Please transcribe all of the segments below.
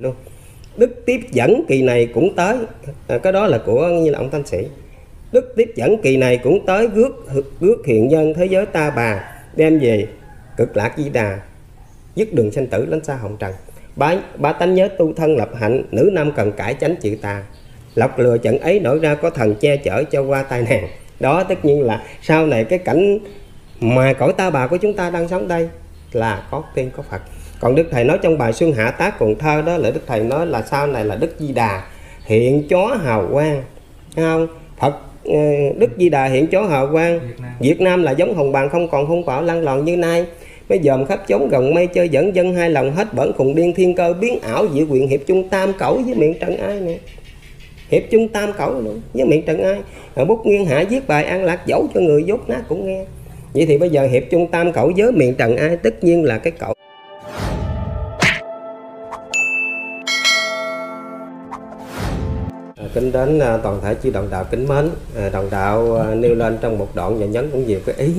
luôn. Đức tiếp dẫn kỳ này cũng tới, cái đó là của như là ông Thanh Sĩ. Đức tiếp dẫn kỳ này cũng tới rước hiện dân thế giới ta bà, đem về cực lạc Di Đà, dứt đường sanh tử lánh xa hồng trần. Ba tánh nhớ tu thân lập hạnh, nữ nam cần cải tránh chịu tà. Lọc lừa trận ấy nổi ra có thần che chở cho qua tai nạn. Đó tất nhiên là sau này cái cảnh mà cõi ta bà của chúng ta đang sống đây là có tiên có Phật. Còn Đức Thầy nói trong bài Xuân Hạ Tác Còn Thơ đó là Đức Thầy nói là sau này là Đức Di Đà hiện chó hào quang, thấy không? Phật Đức Di Đà hiện chó hào quang Việt Nam là giống hồng bàng không còn hung bạo lăng lòn như nay. Mới dòm khắp chống gồng mây chơi dẫn dân hai lòng hết bẩn khùng điên thiên cơ biến ảo dị quyện hiệp chung tam cẩu với miệng trần ai nè. Hiệp chung tam cẩu luôn với miệng trần ai. Bút nghiêng hạ viết bài an lạc dẫu cho người dốt nát cũng nghe. Vậy thì bây giờ hiệp chung tam cẩu với miệng trần ai tất nhiên là cái cẩu. Kính đến toàn thể chư đồng đạo kính mến. Đồng đạo nêu lên trong một đoạn và nhấn cũng nhiều cái ý.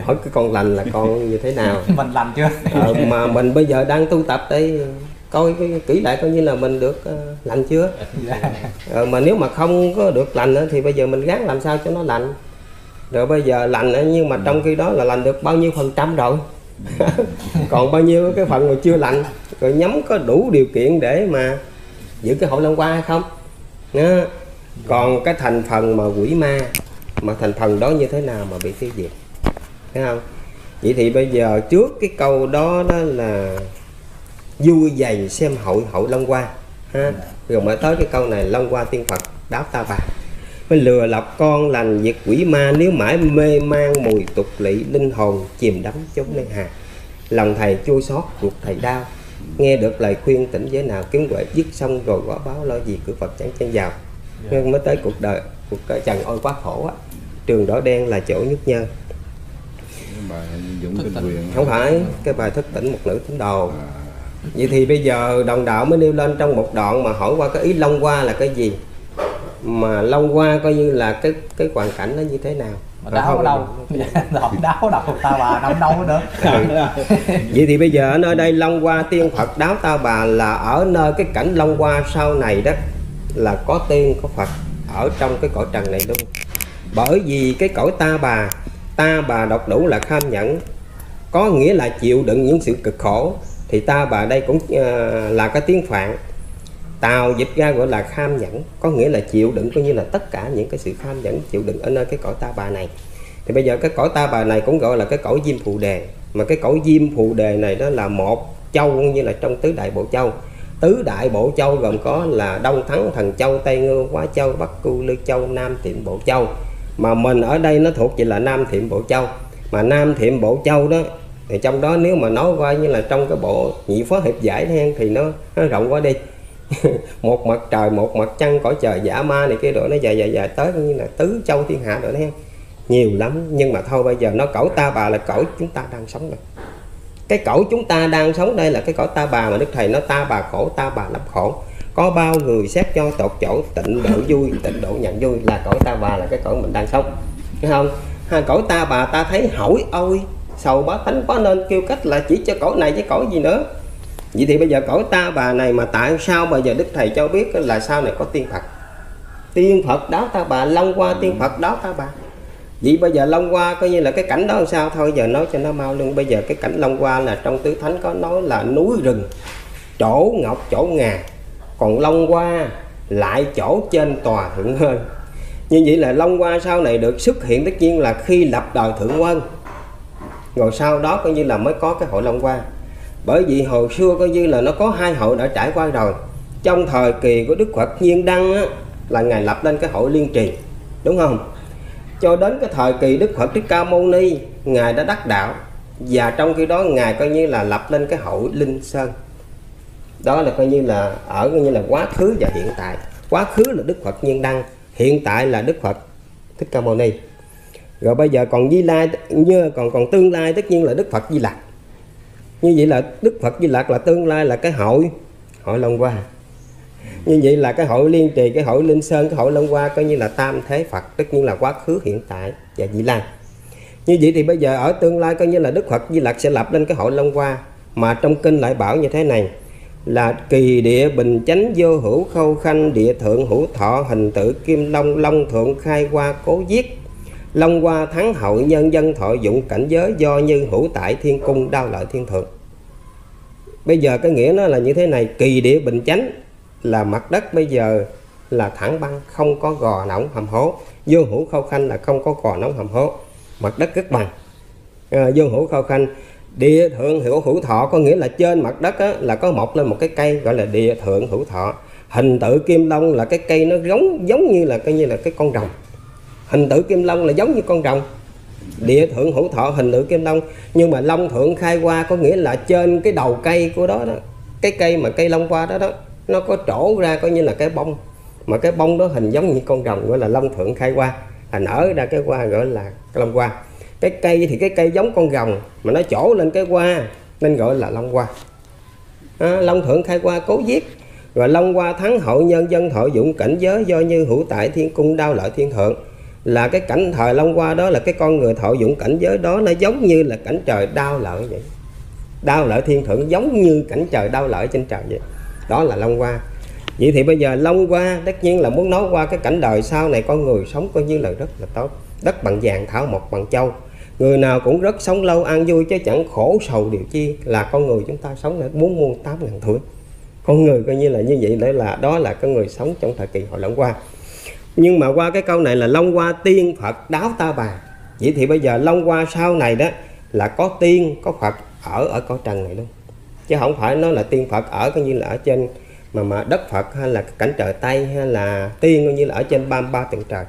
Hỏi cái con lành là con như thế nào? Mình lành chưa? Mà mình bây giờ đang tu tập đây, coi cái kỹ lại coi như là mình được lành chưa? Mà nếu mà không có được lành thì bây giờ mình gắng làm sao cho nó lành. Rồi bây giờ lành nhưng mà trong khi đó là lành được bao nhiêu phần trăm rồi. Còn bao nhiêu cái phần mà chưa lành. Rồi nhắm có đủ điều kiện để mà giữ cái hội long qua hay không? Đó. Còn cái thành phần mà quỷ ma, mà thành phần đó như thế nào mà bị tiêu diệt, thấy không? Vậy thì bây giờ trước cái câu đó đó là vui dày xem hội hậu Long Hoa ha. Rồi mới tới cái câu này Long Hoa tiên Phật đáp ta bà, mới lừa lọc con lành diệt quỷ ma. Nếu mãi mê mang mùi tục lỵ, linh hồn chìm đắm chốn nơi hà. Lòng thầy chua xót ruột thầy đau, nghe được lời khuyên tỉnh giới nào kiếm quệ dứt xong rồi quả báo lo gì cửa Phật chẳng chen vào. Nhưng mới tới cuộc đời trần ôi quá khổ á, trường đỏ đen là chỗ nhức nhơ. Không phải cái bài thức tỉnh một nữ tín đồ. Vậy thì bây giờ đồng đạo mới nêu lên trong một đoạn mà hỏi qua cái ý Long Hoa là cái gì, mà Long Hoa coi như là cái hoàn cảnh nó như thế nào. Đau đâu, đau đâu ta bà đau đâu nữa. Vậy thì bây giờ ở nơi đây Long Hoa tiên Phật đáo ta bà là ở nơi cái cảnh Long Hoa sau này đó, là có tiên có Phật ở trong cái cõi trần này luôn. Bởi vì cái cõi ta bà độc đủ là kham nhẫn, có nghĩa là chịu đựng những sự cực khổ. Thì ta bà đây cũng là cái tiếng Phạn, Tào dịch ra gọi là kham nhẫn, có nghĩa là chịu đựng coi như là tất cả những cái sự kham nhẫn chịu đựng ở nơi cái cõi ta bà này. Thì bây giờ cái cõi ta bà này cũng gọi là cái cõi Diêm Phù Đề. Mà cái cõi Diêm Phù Đề này đó là một châu như là trong tứ đại bộ châu. Tứ đại bộ châu gồm có là Đông Thắng Thần Châu, Tây Ngư Hóa Châu, Bắc Cư Lư Châu, Nam Thiệm Bộ Châu. Mà mình ở đây nó thuộc về là Nam Thiệm Bộ Châu. Mà Nam Thiệm Bộ Châu đó thì trong đó nếu mà nói qua như là trong cái bộ Nhị Phó Hiệp Giải thì nó rộng quá đi. Một mặt trời, một mặt trăng, cõi trời giả ma này kia đội nó dài tới như là tứ châu thiên hạ đội nó nhiều lắm. Nhưng mà thôi bây giờ nó cõi ta bà là cõi chúng ta đang sống rồi. Cái cõi chúng ta đang sống đây là cái cõi ta bà mà Đức Thầy nó ta bà khổ, ta bà lắm khổ. Có bao người xét cho tột chỗ, tịnh độ vui, tịnh độ nhận vui là cõi ta bà, là cái cõi mình đang sống, thấy không? Cõi ta bà ta thấy hỏi ôi sầu bá tánh quá nên kêu cách là chỉ cho cõi này với cõi gì nữa. Vậy thì bây giờ cõi ta bà này mà tại sao bây giờ Đức Thầy cho biết là sau này có tiên Phật. Tiên Phật đáo ta bà, Long Hoa tiên Phật đáo ta bà. Vậy bây giờ Long Hoa coi như là cái cảnh đó làm sao? Thôi giờ nói cho nó mau luôn. Bây giờ cái cảnh Long Hoa là trong Tứ Thánh có nói là núi rừng, chỗ ngọc, chỗ ngà. Còn Long Hoa lại chỗ trên tòa thượng hơn. Như vậy là Long Hoa sau này được xuất hiện tất nhiên là khi lập đời Thượng Quân. Rồi sau đó coi như là mới có cái hội Long Hoa. Bởi vì hồi xưa coi như là nó có hai hội đã trải qua rồi. Trong thời kỳ của Đức Phật Nhiên Đăng á, là Ngài lập lên cái hội Liên Trì, đúng không? Cho đến cái thời kỳ Đức Phật Thích Ca Mâu Ni, Ngài đã đắc đạo. Và trong khi đó Ngài coi như là lập lên cái hội Linh Sơn. Đó là coi như là ở coi như là quá khứ và hiện tại. Quá khứ là Đức Phật Nhiên Đăng, hiện tại là Đức Phật Thích Ca Mâu Ni. Rồi bây giờ còn Di Lai, còn tương lai tất nhiên là Đức Phật Di Lặc. Như vậy là Đức Phật Di Lặc là tương lai là cái hội Long Hoa. Như vậy là cái hội Liên Trì, cái hội Linh Sơn, cái hội Long Hoa coi như là tam thế Phật, tất nhiên là quá khứ, hiện tại và Di Lai. Như vậy thì bây giờ ở tương lai coi như là Đức Phật Di Lặc sẽ lập lên cái hội Long Hoa. Mà trong kinh lại bảo như thế này: là kỳ địa bình chánh vô hữu khâu khanh địa thượng hữu thọ hình tự kim long long thượng khai qua cố giết long qua thắng hậu nhân dân thọ dụng cảnh giới do như hữu tại thiên cung đao lợi thiên thượng. Bây giờ cái nghĩa nó là như thế này, kỳ địa bình chánh là mặt đất bây giờ là thẳng băng, không có gò nóng hầm hố. Vô hữu khâu khanh là không có gò nóng hầm hố, mặt đất rất bằng. Vô hữu khâu khanh. Địa thượng hữu thọ có nghĩa là trên mặt đất á, là có mọc lên một cái cây gọi là địa thượng hữu thọ. Hình tự kim long là cái cây nó giống như là coi như là cái con rồng. Hình tự kim long là giống như con rồng. Địa thượng hữu thọ hình tự kim long, nhưng mà long thượng khai qua có nghĩa là trên cái đầu cây của đó, cái cây mà cây long qua đó đó, nó có trổ ra coi như là cái bông, mà cái bông đó hình giống như con rồng gọi là long thượng khai qua, hình ở ra cái hoa gọi là long hoa. Cái cây thì cái cây giống con rồng mà nó trổ lên cái hoa nên gọi là long hoa. Long thượng khai qua cố giết. Rồi long hoa thắng hậu nhân dân thọ dụng cảnh giới do như hữu tại thiên cung đao lợi thiên thượng, là cái cảnh thời long hoa đó là cái con người thọ dụng cảnh giới đó, nó giống như là cảnh trời đao lợi vậy. Đao lợi thiên thượng giống như cảnh trời đao lợi trên trời vậy. Đó là long hoa. Vậy thì bây giờ long hoa tất nhiên là muốn nói qua cái cảnh đời sau này con người sống coi như là rất là tốt. Đất bằng vàng thảo mộc bằng châu, người nào cũng rất sống lâu an vui chứ chẳng khổ sầu điều chi. Là con người chúng ta sống là 4 muôn 8 ngàn tuổi. Con người coi như là như vậy, đấy là đó là con người sống trong thời kỳ hồi long hoa. Nhưng mà qua cái câu này là long hoa tiên Phật đáo ta bà. Vậy thì bây giờ long hoa sau này đó là có tiên có Phật ở cõi trần này luôn, chứ không phải nó là tiên Phật ở coi như là ở trên mà đất Phật hay là cảnh trời Tây, hay là tiên coi như là ở trên 33 tầng trời.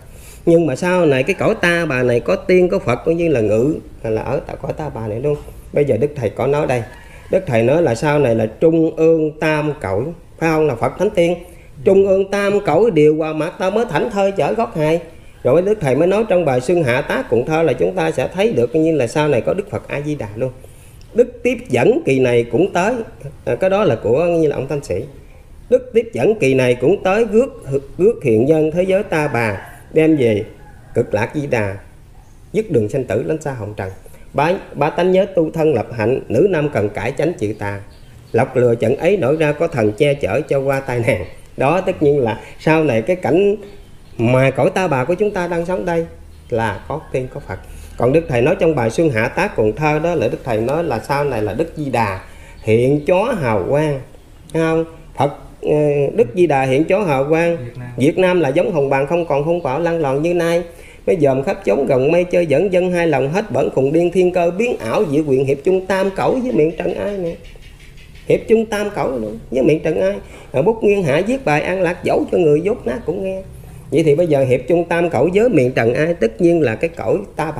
Nhưng mà sau này cái cõi ta bà này có tiên có Phật cũng như là ngự là ở tại cõi ta bà này luôn. Bây giờ Đức Thầy có nói đây, Đức Thầy nói là sau này là trung ương tam cõi, phải không, là Phật Thánh Tiên. Trung ương tam cõi điều hòa mặt ta mới thảnh thơi chở gót hài. Rồi Đức Thầy mới nói trong bài Xuân Hạ Tá Cuộn Thơ là chúng ta sẽ thấy được như là sau này có Đức Phật A-di-đà luôn. Đức tiếp dẫn kỳ này cũng tới, cái đó là của như là ông Thanh Sĩ. Đức tiếp dẫn kỳ này cũng tới rước hiện nhân thế giới ta bà, đem về cực lạc Di Đà, dứt đường sanh tử lánh xa hồng trần. Ba tánh nhớ tu thân lập hạnh, nữ nam cần cải tránh chịu tà, lọc lừa trận ấy nổi ra có thần che chở cho qua tai nạn. Đó tất nhiên là sau này cái cảnh mà cõi ta bà của chúng ta đang sống đây là có tiên có Phật. Còn Đức Thầy nói trong bài Xuân Hạ Tá Cuộn Thơ đó là Đức Thầy nói là sau này là Đức Di Đà hiện chó hào quang, không Phật. Đức Di Đà hiện chỗ hào quang Việt Nam là giống hồng bàng không còn hung bạo lăn lòn như nay, mới dòm khắp chốn gồng mây chơi dẫn dân hai lòng hết bẩn khùng điên thiên cơ biến ảo dị quyện hiệp chung tam cẩu với miệng trần ai nè, hiệp chung tam cẩu luôn với miệng trần ai. Bút nghiêng hạ viết bài an lạc dẫu cho người dốt nát cũng nghe. Vậy thì bây giờ hiệp chung tam cẩu với miệng trần ai tất nhiên là cái cõi ta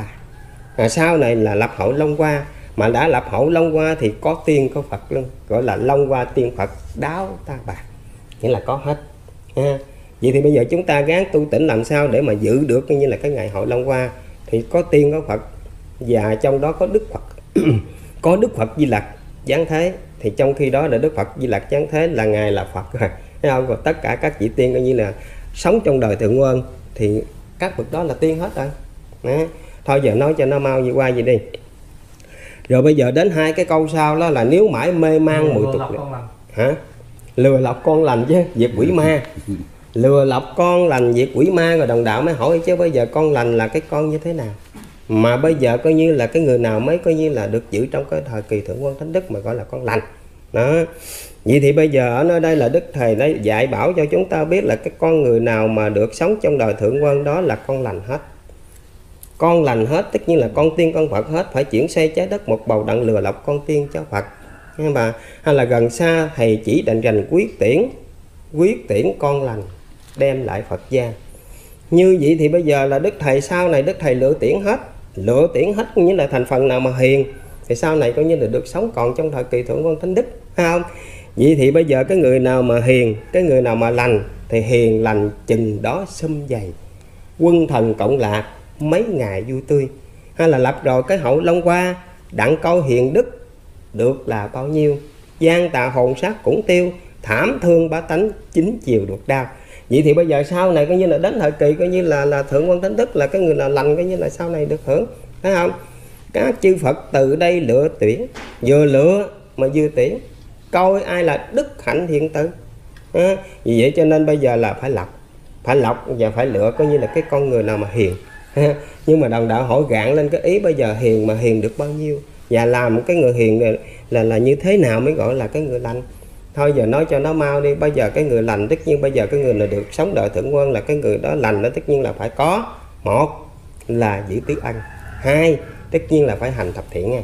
bà. Sau này là lập hậu long hoa, mà đã lập hậu long hoa thì có tiên có Phật luôn, gọi là long hoa tiên Phật đáo ta bà. Nghĩa là có hết ha. Vậy thì bây giờ chúng ta gắng tu tỉnh làm sao để mà giữ được như là cái ngày hội long hoa thì có tiên có Phật, và trong đó có Đức Phật có Đức Phật Di Lặc giáng thế. Thì trong khi đó là Đức Phật Di Lặc giáng thế là ngài là Phật rồi, thấy không? Và tất cả các vị tiên coi như là sống trong đời thượng nguyên thì các bậc đó là tiên hết rồi. Đó. Thôi giờ nói cho nó mau vậy qua vậy đi. Rồi bây giờ đến hai cái câu sau đó là nếu mãi mê mang muội tục hả? Lừa lọc con lành chứ diệt quỷ ma. Lừa lọc con lành diệt quỷ ma. Rồi đồng đạo mới hỏi chứ bây giờ con lành là cái con như thế nào, mà bây giờ coi như là cái người nào mới coi như là được giữ trong cái thời kỳ thượng quân thánh đức mà gọi là con lành đó. Vậy thì bây giờ ở nơi đây là Đức Thầy đã dạy bảo cho chúng ta biết là cái con người nào mà được sống trong đời thượng quân đó là con lành hết. Con lành hết tất nhiên là con tiên con Phật hết. Phải chuyển xây trái đất một bầu đặng lừa lọc con tiên cho Phật. Nhưng mà hay là gần xa thầy chỉ đành rành quyết tiễn con lành đem lại Phật gia. Như vậy thì bây giờ là Đức Thầy sau này Đức Thầy lựa tiễn hết như là thành phần nào mà hiền thì sau này coi như là được sống còn trong thời kỳ thượng quân thánh đức, phải không? Vậy thì bây giờ cái người nào mà hiền, cái người nào mà lành thì hiền lành chừng đó sum dày, quân thần cộng lạc mấy ngày vui tươi. Hay là lập rồi cái hậu long hoa đặng coi hiền đức được là bao nhiêu, gian tà hồn sát cũng tiêu, thảm thương bá tánh chín chiều được đau. Vậy thì bây giờ sau này coi như là đến thời kỳ coi như là thượng quân thánh đức là cái người nào lành coi như là sau này được hưởng, thấy không? Các chư Phật từ đây lựa tuyển, vừa lựa mà vừa tiễn. coi ai là đức hạnh hiện tử. Vì vậy cho nên bây giờ là phải lọc và phải lựa coi như là cái con người nào mà hiền. Nhưng mà đồng đạo hỏi gạn lên cái ý bây giờ hiền mà hiền được bao nhiêu, và làm một cái người hiền là như thế nào mới gọi là cái người lành. Thôi giờ nói cho nó mau đi, bây giờ cái người lành tất nhiên bây giờ cái người là được sống đời thượng quân, là cái người đó lành nó tất nhiên là phải có, một là giữ tứ ân, hai tất nhiên là phải hành thập thiện ngay.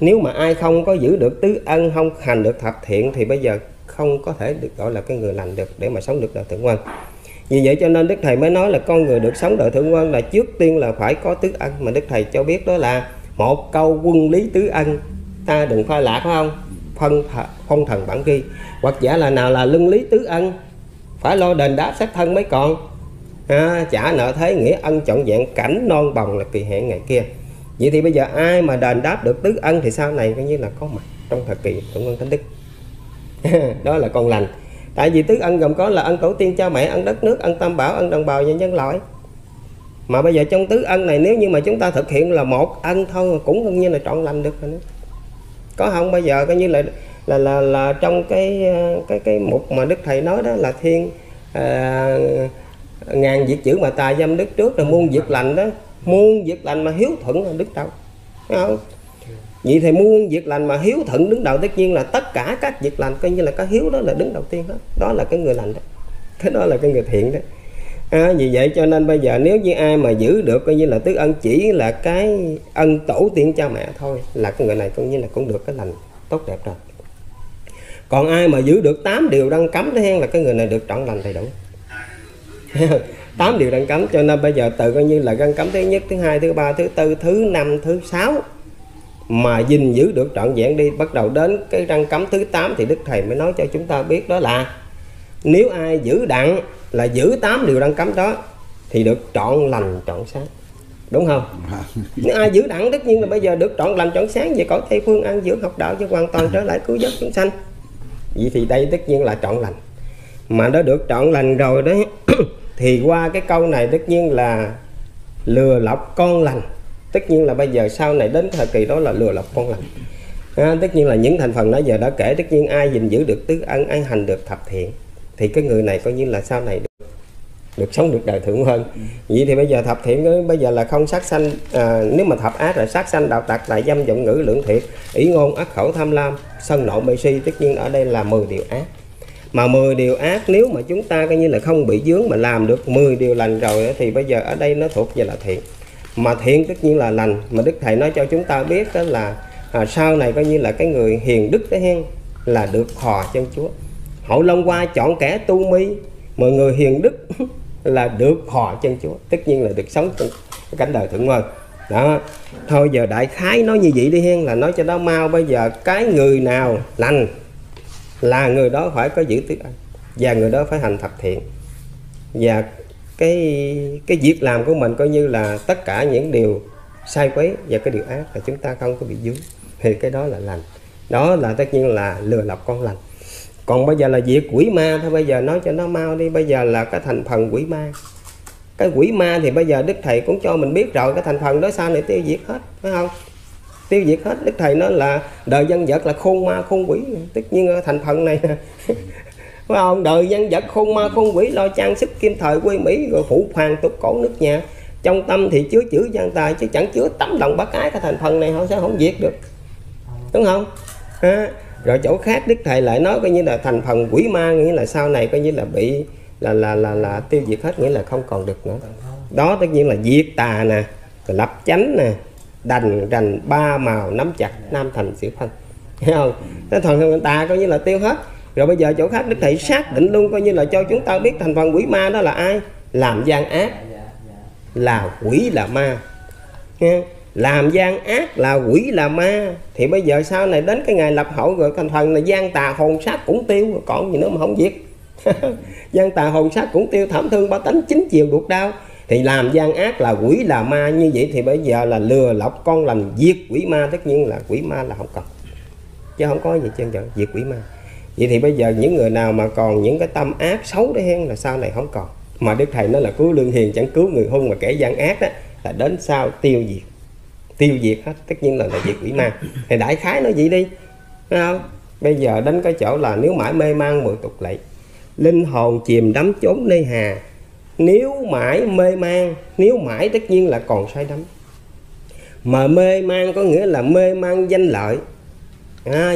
Nếu mà ai không có giữ được tứ ân, không hành được thập thiện thì bây giờ không có thể được gọi là cái người lành được để mà sống được đời thượng quân. Vì vậy cho nên Đức Thầy mới nói là con người được sống đời thượng quân là trước tiên là phải có tứ ân, mà Đức Thầy cho biết đó là một câu quân lý tứ ân, ta đừng phai lạc, phải không? Phong thần bản ghi, hoặc giả là nào là luân lý tứ ân, phải lo đền đáp sát thân mới còn, trả nợ thế nghĩa ân trọn vẹn, cảnh non bồng là kỳ hẹn ngày kia. Vậy thì bây giờ ai mà đền đáp được tứ ân thì sau này coi như là có mặt trong thời kỳ thượng quân thánh đức. Đó là con lành. Tại vì tứ ân gồm có là ân tổ tiên cha mẹ, ân đất nước, ân tam bảo, ân đồng bào và nhân loại. Mà bây giờ trong tứ ân này nếu như mà chúng ta thực hiện là một ân thôi cũng như là trọn lành được rồi. Có không? Bây giờ coi như là trong cái mục mà Đức Thầy nói đó là thiên ngàn việc chữ mà tà dâm đức trước, là muôn việc lành đó, muôn việc lành mà hiếu thuận là đức đạo, phải không? Vậy thì muôn việc lành mà hiếu thuận đứng đầu, tất nhiên là tất cả các việc lành coi như là có hiếu, đó là đứng đầu tiên đó, đó là cái người lành đó, cái đó là cái người thiện đó. Vì vậy cho nên bây giờ nếu như ai mà giữ được coi như là tứ ân chỉ là cái ân tổ tiên cha mẹ thôi là cái người này coi như là cũng được cái lành tốt đẹp rồi. Còn ai mà giữ được 8 điều đang cấm đó hen, là cái người này được trọn lành đầy đủ. 8 điều đang cấm, cho nên bây giờ tự coi như là đang cấm thứ nhất, thứ hai, thứ ba, thứ tư, thứ năm, thứ sáu mà gìn giữ được trọn vẹn đi, bắt đầu đến cái răng cấm thứ 8 thì Đức Thầy mới nói cho chúng ta biết đó là nếu ai giữ đặng là giữ 8 điều răng cấm đó thì được trọn lành trọn sáng, đúng không? Nếu ai giữ đặng tất nhiên là bây giờ được trọn lành trọn sáng về cõi Tây Phương, ăn dưỡng học đạo cho hoàn toàn trở lại cứu vớt chúng sanh. Vậy thì đây tất nhiên là trọn lành, mà nó được trọn lành rồi đó thì qua cái câu này tất nhiên là lừa lọc con lành. Tất nhiên là bây giờ sau này đến thời kỳ đó là lừa lọc con lành. Tất nhiên là những thành phần nãy giờ đã kể, tất nhiên ai gìn giữ được tứ ân, ai hành được thập thiện thì cái người này coi như là sau này được sống được đời thượng hơn. Vậy thì bây giờ thập thiện bây giờ là không sát sanh, nếu mà thập ác là sát sanh, đạo tặc, tà dâm, vọng ngữ, lưỡng thiệt, ý ngôn, ác khẩu, tham lam, sân nộ, mê si. Tất nhiên ở đây là 10 điều ác. Mà 10 điều ác nếu mà chúng ta coi như là không bị vướng mà làm được 10 điều lành rồi thì bây giờ ở đây nó thuộc về là thiện. Mà thiện tất nhiên là lành, mà Đức Thầy nói cho chúng ta biết đó là sau này coi như là cái người hiền đức đó hen là được hòa chân Chúa. Hậu Long Qua chọn kẻ tu mi, mà người hiền đức là được hòa chân Chúa, tất nhiên là được sống cảnh đời thượng ngôi đó. Thôi giờ đại khái nói như vậy đi hen, là nói cho nó mau. Bây giờ cái người nào lành là người đó phải có giữ tứ ân, và người đó phải hành thập thiện, và cái việc làm của mình coi như là tất cả những điều sai quấy và cái điều ác là chúng ta không có bị vướng, thì cái đó là lành. Đó là tất nhiên là lừa lọc con lành. Còn bây giờ là diệt quỷ ma thôi, bây giờ nói cho nó mau đi. Bây giờ là cái thành phần quỷ ma. Cái quỷ ma thì bây giờ Đức Thầy cũng cho mình biết rồi, cái thành phần đó sau này tiêu diệt hết, phải không? Tiêu diệt hết. Đức Thầy nói là đời dân vật là khôn ma khôn quỷ, tất nhiên cái thành phần này phải không? Đời dân vật khôn ma khôn quỷ, lo trang sức kim thời quê Mỹ, rồi phụ hoàng tục cổ nước nhà, trong tâm thì chứa chữ gian tài chứ chẳng chứa tấm lòng bác ái. Cái thành phần này họ sẽ không diệt được, đúng không? Rồi chỗ khác Đức Thầy lại nói coi như là thành phần quỷ ma, nghĩa là sau này coi như là bị là tiêu diệt hết, nghĩa là không còn được nữa. Đó tất nhiên là diệt tà nè, lập chánh nè, đành rành ba màu, nắm chặt nam thành xỉu phân, thấy không? Cái thần tà coi như là tiêu hết rồi. Bây giờ chỗ khác Đức Thầy xác định luôn coi như là cho chúng ta biết thành phần quỷ ma đó là ai. Làm gian ác là quỷ là ma, nghe? Làm gian ác là quỷ là ma, thì bây giờ sau này đến cái ngày lập hội rồi thành phần là gian tà hồn sát cũng tiêu rồi, còn gì nữa mà không diệt. Gian tà hồn sát cũng tiêu, thảm thương ba tánh chín chiều ruột đau. Thì làm gian ác là quỷ là ma, như vậy thì bây giờ là lừa lọc con lành, diệt quỷ ma. Tất nhiên là quỷ ma là không cần, chứ không có gì trên trời, diệt quỷ ma. Vậy thì bây giờ những người nào mà còn những cái tâm ác xấu đấy hen là sau này không còn. Mà Đức Thầy nói là cứu lương hiền chẳng cứu người hung, mà kẻ gian ác đó là đến sau tiêu diệt, tiêu diệt hết, tất nhiên là diệt quỷ ma. Thì đại khái nói vậy đi, phải không? Bây giờ đến cái chỗ là nếu mãi mê mang mười tục lệ, linh hồn chìm đắm chốn nơi hà. Nếu mãi mê mang, nếu mãi tất nhiên là còn say đắm. Mà mê mang có nghĩa là mê mang danh lợi.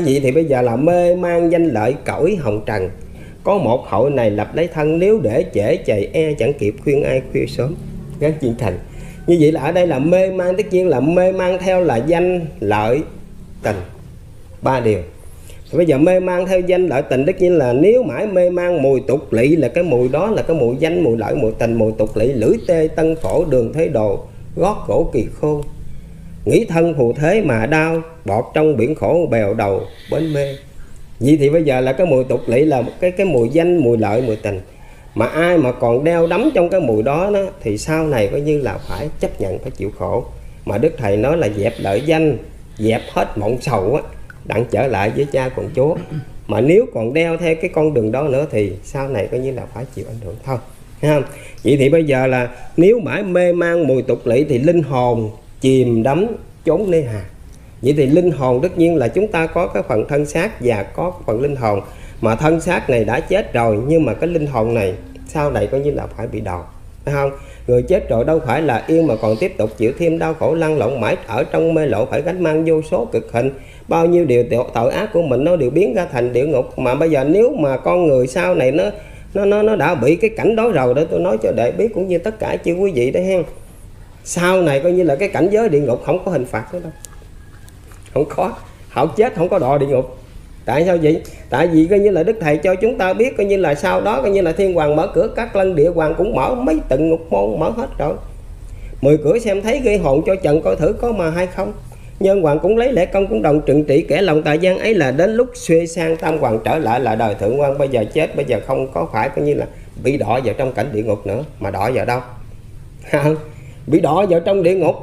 Vậy thì bây giờ là mê mang danh lợi cõi hồng trần. Có một hội này lập lấy thân, nếu để trễ chạy e chẳng kịp khuyên ai khuya sớm. Các chuyện thành. Như vậy là ở đây là mê mang, tất nhiên là mê mang theo là danh lợi tình, ba điều. Thì bây giờ mê mang theo danh lợi tình, tất nhiên là nếu mãi mê mang mùi tục lỵ, là cái mùi đó là cái mùi danh, mùi lợi, mùi tình, mùi tục lỵ. Lưỡi tê tân phổ đường thế đồ, gót cổ kỳ khôn, nghĩ thân phù thế mà đau, bọt trong biển khổ bèo đầu bến mê. Vậy thì bây giờ là cái mùi tục lỵ là cái mùi danh, mùi lợi, mùi tình. Mà ai mà còn đeo đắm trong cái mùi đó, thì sau này coi như là phải chấp nhận, phải chịu khổ. Mà Đức Thầy nói là dẹp lợi danh, dẹp hết mộng sầu á, đặng trở lại với cha còn Chúa. Mà nếu còn đeo theo cái con đường đó nữa thì sau này coi như là phải chịu ảnh hưởng thôi. Vậy thì bây giờ là nếu mãi mê mang mùi tục lỵ thì linh hồn chìm đắm chốn nơi hà. Vậy thì linh hồn tất nhiên là chúng ta có cái phần thân xác và có cái phần linh hồn. Mà thân xác này đã chết rồi, nhưng mà cái linh hồn này sau này coi như là phải bị đòn, phải không? Người chết rồi đâu phải là yên mà còn tiếp tục chịu thêm đau khổ lăn lộn mãi ở trong mê lộ, phải gánh mang vô số cực hình. Bao nhiêu điều tội ác của mình nó đều biến ra thành địa ngục. Mà bây giờ nếu mà con người sau này nó đã bị cái cảnh đó rồi, để tôi nói cho để biết cũng như tất cả chư quý vị đấy hen. Sau này coi như là cái cảnh giới địa ngục không có hình phạt nữa đâu. Không có, họ chết không có đọa địa ngục. Tại sao vậy? Tại vì coi như là Đức Thầy cho chúng ta biết coi như là sau đó coi như là Thiên Hoàng mở cửa, các lân địa hoàng cũng mở, mấy tận ngục môn mở hết rồi. 10 cửa xem thấy gây hồn cho trần coi thử có mà hay không. Nhân hoàng cũng lấy lễ công cũng đồng trừng trị kẻ lòng tà gian ấy, là đến lúc xuê sang tam hoàng trở lại là đời thượng quan. Bây giờ chết, bây giờ không có phải coi như là bị đọa vào trong cảnh địa ngục nữa, mà đọa vào đâu? Bị đọa vào trong địa ngục.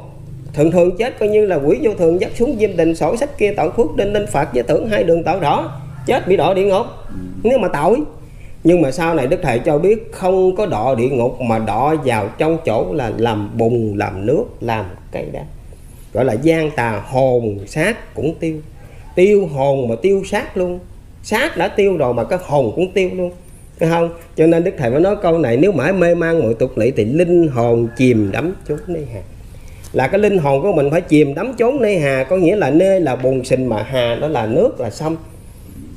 Thường thường chết coi như là quỷ vô thường dắt xuống diêm đình, sổ sách kia tội phước đinh linh phạt với tưởng hai đường tạo đỏ, chết bị đọa địa ngục nếu mà tội. Nhưng mà sau này Đức Thầy cho biết không có đọa địa ngục, mà đọa vào trong chỗ là làm bùn, làm nước, làm cây đá, gọi là gian tà. Hồn xác cũng tiêu, tiêu hồn mà tiêu xác luôn. Xác đã tiêu rồi mà cái hồn cũng tiêu luôn, phải không? Cho nên Đức Thầy mới nói câu này: nếu mãi mê mang mọi tục lỵ thì linh hồn chìm đắm chốn nơi hà. Là cái linh hồn của mình phải chìm đắm chốn nơi hà, có nghĩa là nơi là bùn sình, mà hà đó là nước, là sông.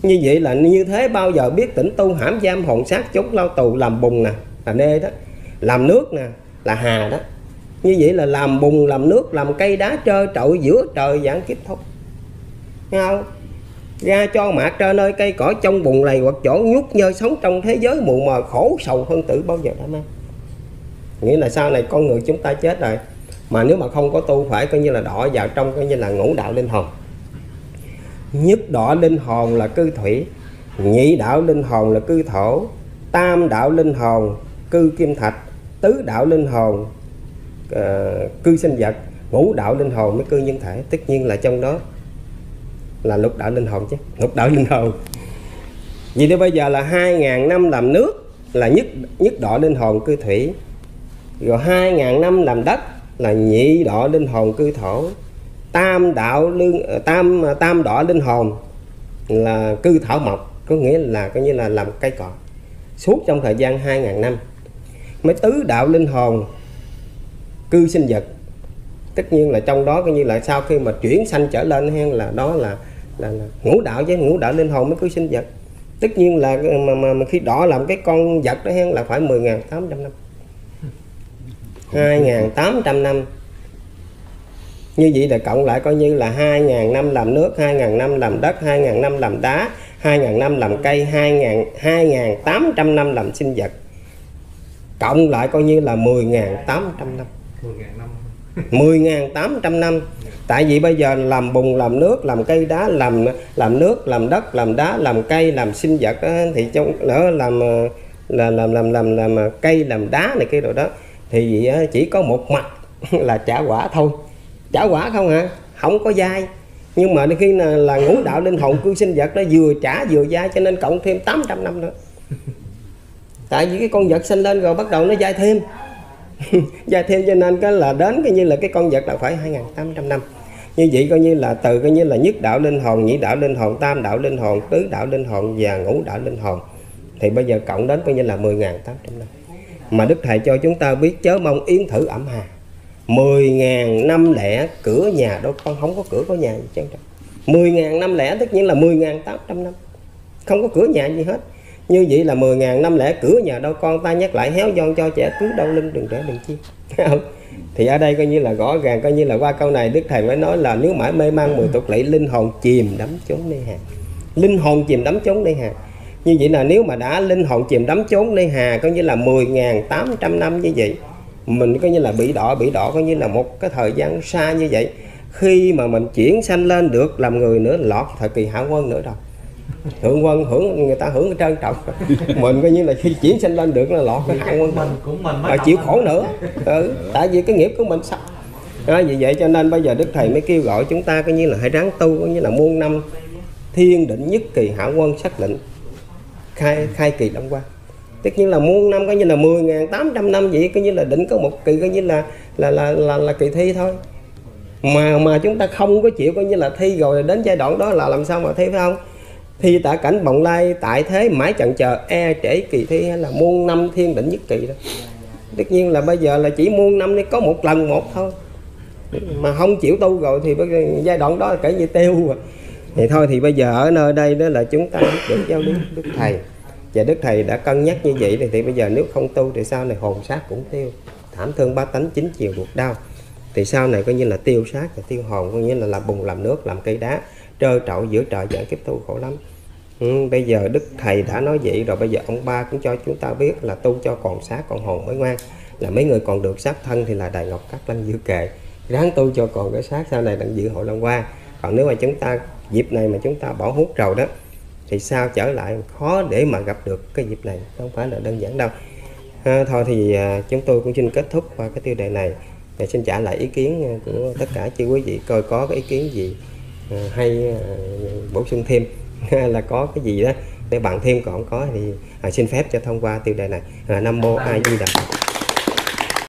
Như vậy là như thế bao giờ biết tỉnh tu, hãm giam hồn xác chốn lao tù. Làm bùn nè là nơi đó, làm nước nè là hà đó. Như vậy là làm bùn, làm nước, làm cây đá trơ trọi giữa trời giảng kiếp thôi, nghe không? Ra cho mạc trơ nơi cây cỏ trong bùn lầy hoặc chỗ nhút nhơ, sống trong thế giới mù mờ khổ sầu hơn tử bao giờ đã mang. Nghĩa là sau này con người chúng ta chết rồi mà nếu mà không có tu phải coi như là đọa vào trong coi như là ngũ đạo linh hồn. Nhất đạo linh hồn là cư thủy, nhị đạo linh hồn là cư thổ, tam đạo linh hồn cư kim thạch, tứ đạo linh hồn cư sinh vật, ngũ đạo linh hồn mới cư nhân thể. Tất nhiên là trong đó là lục đạo linh hồn chứ, lục đạo linh hồn. Vì thế bây giờ là 2000 năm làm nước là nhất đạo linh hồn cư thủy, rồi 2000 năm làm đất là nhị đạo linh hồn cư thổ, tam đạo linh hồn là cư thảo mộc, có nghĩa là coi như là làm cây cỏ suốt trong thời gian 2000 năm. Mới tứ đạo linh hồn cư sinh vật, tất nhiên là trong đó coi như là sau khi mà chuyển sanh trở lên hen là đó là ngũ đạo, với ngũ đạo linh hồn mới cư sinh vật. Tất nhiên là mà khi đỏ làm cái con vật đó hen là phải 10.800 năm, 2.800 năm. Như vậy là cộng lại coi như là 2.000 năm làm nước, 2.000 năm làm đất, 2.000 năm làm đá, 2.000 năm làm cây, 2.800 năm làm sinh vật, cộng lại coi như là 10.800 năm. 10.800 năm. Tại vì bây giờ làm bùn, làm nước, làm cây đá, làm nước, làm đất, làm đá, làm cây, làm sinh vật đó, thì trong nữa làm cây, làm đá này kia đồ đó, thì chỉ có một mặt là trả quả thôi. Trả quả không hả? Không có dai. Nhưng mà khi là ngũ đạo linh hồn cư sinh vật nó vừa trả vừa dai, cho nên cộng thêm 800 năm nữa. Tại vì cái con vật sinh lên rồi bắt đầu nó dai thêm. Dai thêm cho nên cái là đến cái như là cái con vật là phải 2.800 năm. Như vậy coi như là từ coi như là nhất đạo linh hồn, nhị đạo linh hồn, tam đạo linh hồn, tứ đạo linh hồn và ngũ đạo linh hồn. Thì bây giờ cộng đến coi như là 10.800 năm. Mà Đức Thầy cho chúng ta biết chớ mong yếm thử ẩm hà. 10.000 năm lẻ cửa nhà đâu con không có cửa có nhà gì chứ. 10.000 năm lẻ tất nhiên là 10.800 năm. Không có cửa nhà gì hết. Như vậy là 10.000 năm lẻ cửa nhà đâu con ta nhắc lại héo giòn cho trẻ cứ đau lưng đừng trẻ đừng chi. Thì ở đây coi như là rõ ràng coi như là qua câu này Đức Thầy mới nói là nếu mãi mê mang 10 tục lỵ linh hồn chìm đắm chốn nơi hà. Linh hồn chìm đắm chốn nơi hà. Như vậy là nếu mà đã linh hồn chìm đắm chốn nơi hà coi như là 10.800 năm như vậy. Mình coi như là bị đỏ coi như là một cái thời gian xa như vậy. Khi mà mình chuyển sanh lên được làm người nữa lọt thời kỳ hạ quân nữa rồi. Thượng quân hưởng người ta hưởng trân trọng. Mình coi như là khi chuyển sanh lên được là lọt cái hạ quân mình mà chịu khổ nữa. Tại vì cái nghiệp của mình sắp. Vì vậy cho nên bây giờ Đức Thầy mới kêu gọi chúng ta coi như là hãy ráng tu coi như là muôn năm thiên định nhất kỳ hạ quân xác định khai kỳ đông quan. Tất nhiên là muôn năm coi như là 10.800 năm vậy coi như là định có một kỳ coi như là kỳ thi thôi. Mà chúng ta không có chịu coi như là thi rồi đến giai đoạn đó là làm sao mà thi phải không? Thi tả cảnh bồng lai tại thế mãi chần chờ e trễ kỳ thi hay là muôn năm thiên định nhất kỳ đó. Tất nhiên là bây giờ là chỉ muôn năm đi có một lần một thôi. Mà không chịu tu rồi thì giai đoạn đó là kể như tiêu rồi. Thì thôi thì bây giờ ở nơi đây đó là chúng ta được giao lý Đức Thầy. Và Đức Thầy đã cân nhắc như vậy thì bây giờ nếu không tu thì sau này hồn xác cũng tiêu. Thảm thương ba tánh chín chiều ruột đau. Thì sau này coi như là tiêu xác và tiêu hồn, coi như là làm bùn làm nước, làm cây đá, trơ trọi giữa trời giảng kiếp tu khổ lắm. Bây giờ Đức Thầy đã nói vậy rồi, bây giờ ông ba cũng cho chúng ta biết là tu cho còn xác còn hồn mới ngoan. Là mấy người còn được xác thân thì là Đại Ngọc Cát Lăng Dư Kệ. Ráng tu cho còn cái xác sau này đặng dự hội Long Hoa. Còn nếu mà chúng ta dịp này mà chúng ta bỏ hút rồi đó thì sao trở lại khó để mà gặp được cái dịp này, không phải là đơn giản đâu. Thôi thì chúng tôi cũng xin kết thúc qua cái tiêu đề này. Và xin trả lại ý kiến của tất cả chư quý vị coi có cái ý kiến gì hay bổ sung thêm là có cái gì đó để bạn thêm còn có thì xin phép cho thông qua tiêu đề này. Nam Mô A Di Đà Phật.